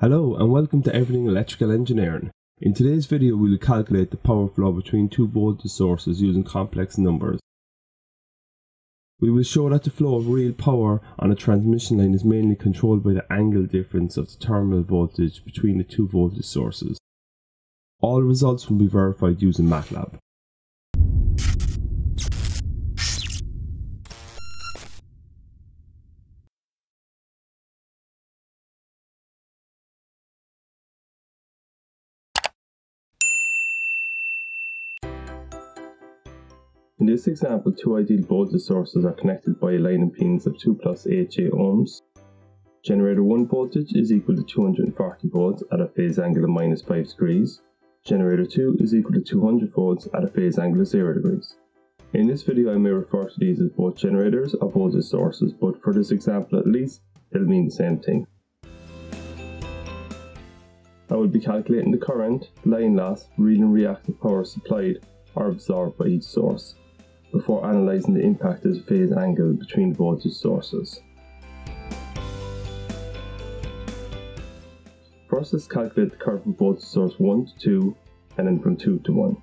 Hello and welcome to Everything Electrical Engineering. In today's video we will calculate the power flow between two voltage sources using complex numbers. We will show that the flow of real power on a transmission line is mainly controlled by the angle difference of the terminal voltage between the two voltage sources. All results will be verified using MATLAB. In this example, two ideal voltage sources are connected by a line impedance of 2 plus 8J ohms. Generator 1 voltage is equal to 240 volts at a phase angle of minus 5 degrees. Generator 2 is equal to 200 volts at a phase angle of 0 degrees. In this video I may refer to these as both generators or voltage sources, but for this example at least, they'll mean the same thing. I will be calculating the current, line loss, real and reactive power supplied or absorbed by each source, before analysing the impact of the phase angle between voltage sources. First, let's calculate the current from voltage source 1 to 2 and then from 2 to 1.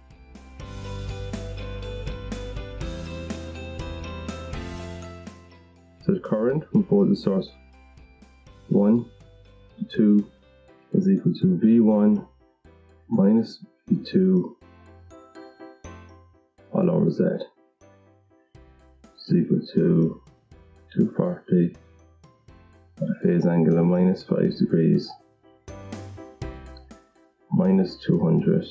So the current from voltage source 1 to 2 is equal to V1 minus V2 all over Z is equal to 240 at a phase angle of minus 5 degrees minus 200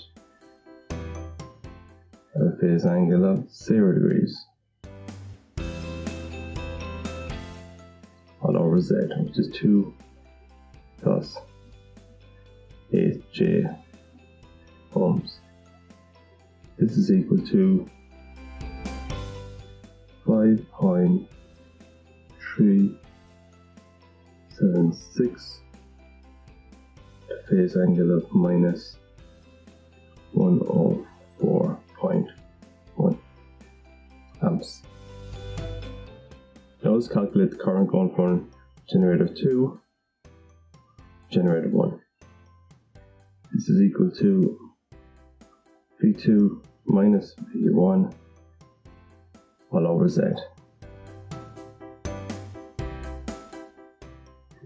at a phase angle of 0 degrees all over Z, which is 2 plus 8J ohms. This is equal to 5.376 at a phase angle of minus 104.1 amps. Now let's calculate the current going from generator 2 to generator 1. This is equal to V2 minus V1 all over Z.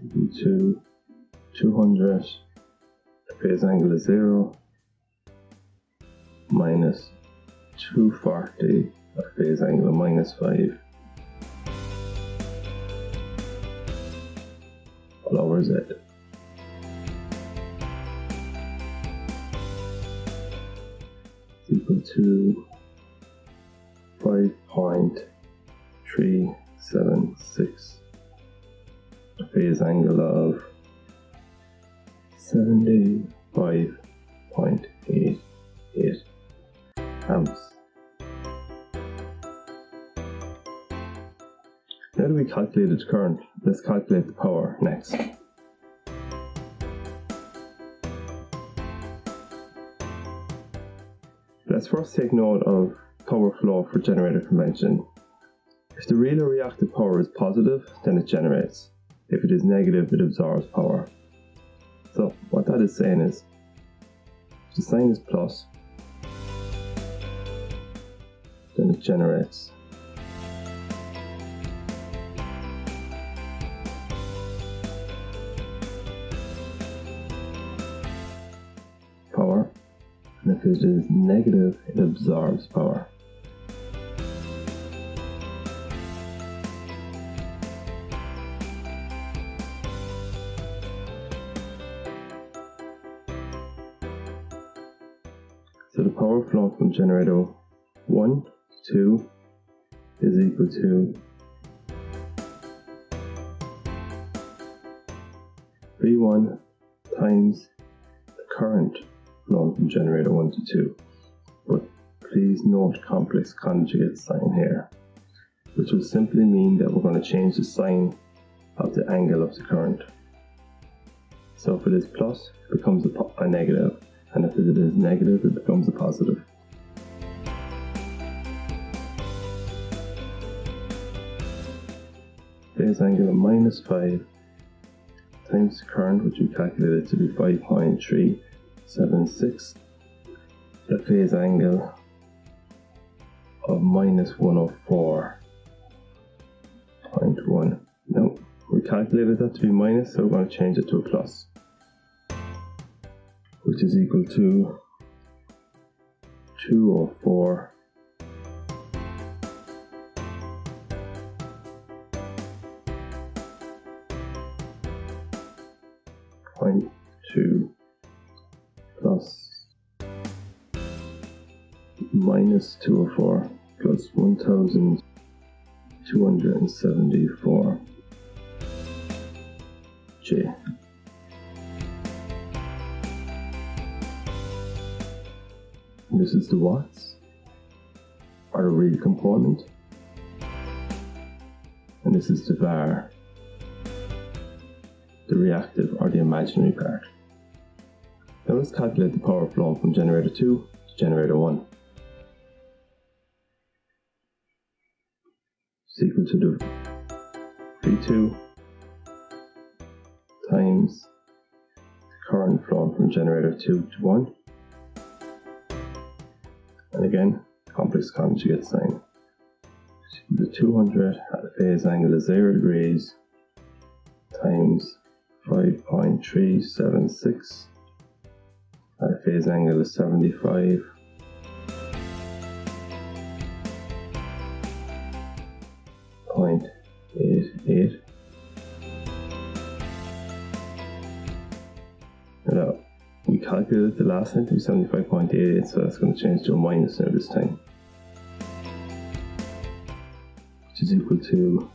V2 200 at phase angle of 0 minus 240 at phase angle of minus 5 all over Z. Equal to 5.376 a phase angle of 75.88 amps. Now that we calculated the current, let's calculate the power next. Let's first take note of power flow for generator convention. If the real or reactive power is positive, then it generates. If it is negative, it absorbs power. So what that is saying is, if the sign is plus, then it generates. And if it is negative, it absorbs power. So the power flow from generator 1 to 2 is equal to V1 times the current flown from generator 1 to 2, but please note complex conjugate sign here, which will simply mean that we're going to change the sign of the angle of the current. So if it is plus, it becomes a negative, and if it is negative, it becomes a positive. Phase angle of minus 5 times the current, which we calculated to be 5.376, the phase angle of minus 104.1. Now, we calculated that to be minus, so we're going to change it to a plus, which is equal to 204.2 plus minus 204 plus 1274 J. This is the watts, or the real component, and this is the var, the reactive or the imaginary part. Now let's calculate the power flowing from generator 2 to generator 1. It's equal to the V2 times the current flowing from generator 2 to 1. And again, complex conjugate sign. The 200 at a phase angle of 0 degrees times 5.376 at a phase angle of 75 0.88. Now, we calculated the last time to be 75.88, so that's going to change to a minus now this time, which is equal to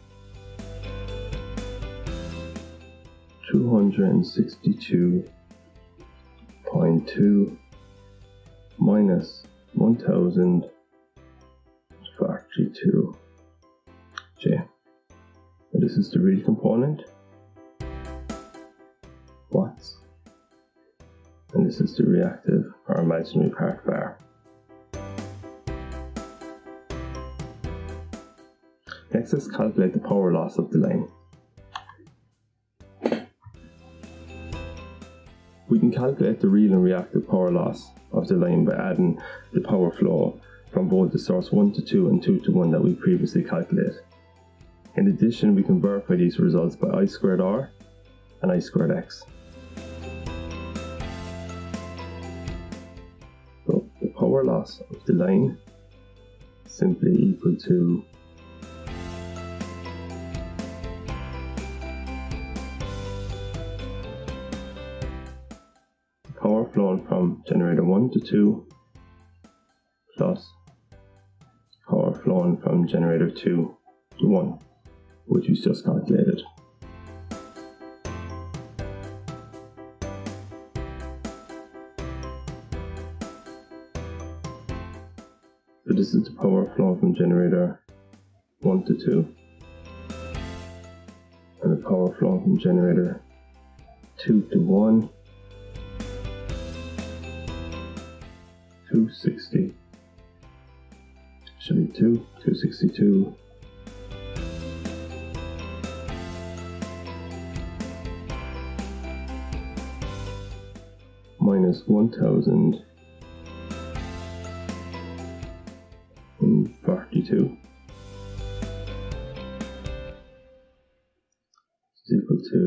262.2 minus 1042 J. Now this is the real component, watts, and this is the reactive or imaginary part, var. Next, let's calculate the power loss of the line. We can calculate the real and reactive power loss of the line by adding the power flow from both the source 1 to 2 and 2 to 1 that we previously calculated. In addition, we can verify these results by I squared R and I squared X. So the power loss of the line is simply equal to the power flowing from generator 1 to 2 plus power flowing from generator 2 to 1, which we just calculated. So this is the power flowing from generator 1 to 2, and the power flowing from generator 2 to 1, 260, should be 262. 1042 is equal to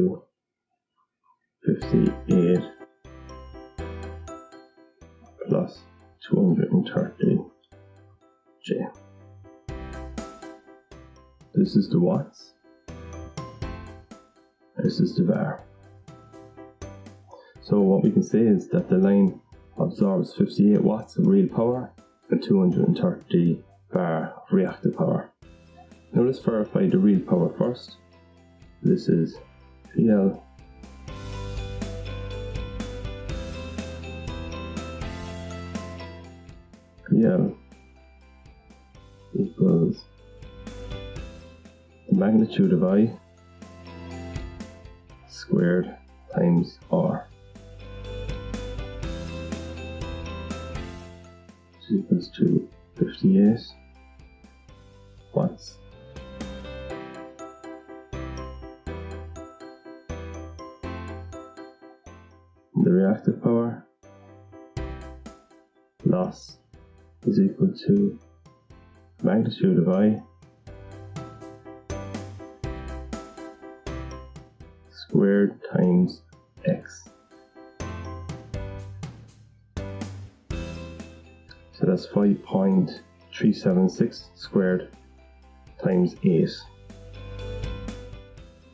58 plus 230 J. This is the watts, this is the var. So what we can say is that the line absorbs 58 watts of real power and 230 bar of reactive power. Now let's verify the real power first. This is PL equals the magnitude of I squared times R, equals to 58 watts the reactive power loss is equal to magnitude of I squared times x. So that's 5.376 squared times 8,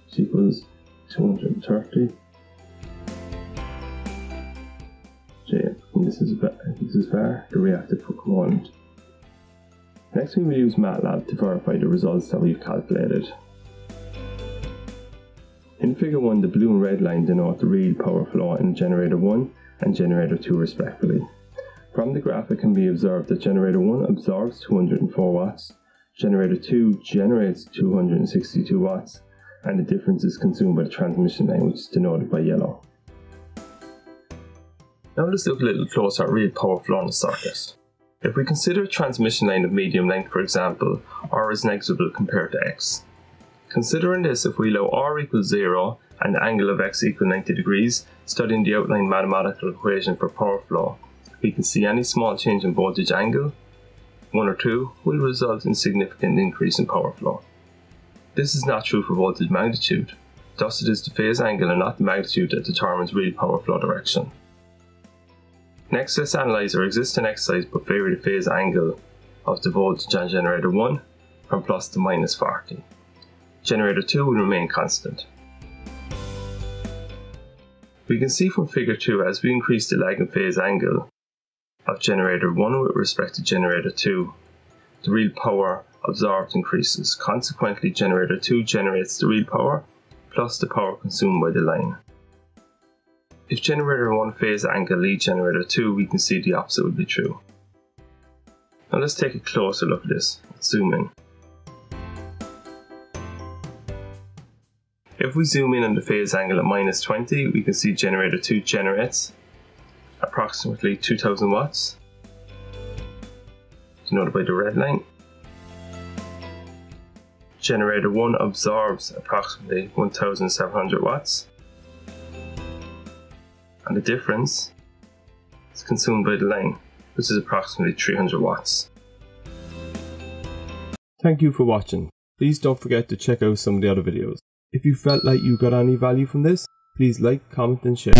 which equals 230 J. And this is var, the reactive component. Next we will use MATLAB to verify the results that we've calculated. In figure 1, the blue and red line denote the real power flow in generator 1 and generator 2 respectively. From the graph it can be observed that generator 1 absorbs 204 watts, generator 2 generates 262 watts, and the difference is consumed by the transmission line, which is denoted by yellow. Now let's look a little closer at real power flow on the circuit. If we consider a transmission line of medium length, for example, R is negligible compared to X. Considering this, if we allow R equals 0 and the angle of X equal 90 degrees, studying the outlined mathematical equation for power flow, we can see any small change in voltage angle, 1 or 2, will result in significant increase in power flow. This is not true for voltage magnitude, thus it is the phase angle and not the magnitude that determines real power flow direction. Next, let's analyse our existing exercise but vary the phase angle of the voltage on generator 1 from plus to minus 40. Generator 2 will remain constant. We can see from figure 2, as we increase the lag and phase angle of generator 1 with respect to generator 2, the real power absorbed increases. Consequently, generator 2 generates the real power plus the power consumed by the line. If generator 1 phase angle leads generator 2, we can see the opposite would be true. Now let's take a closer look at this. Let's zoom in. If we zoom in on the phase angle at minus 20, we can see generator 2 generates approximately 2000 watts, denoted by the red line. Generator 1 absorbs approximately 1700 watts. And the difference is consumed by the line, which is approximately 300 watts. Thank you for watching. Please don't forget to check out some of the other videos. If you felt like you got any value from this, please like, comment and share.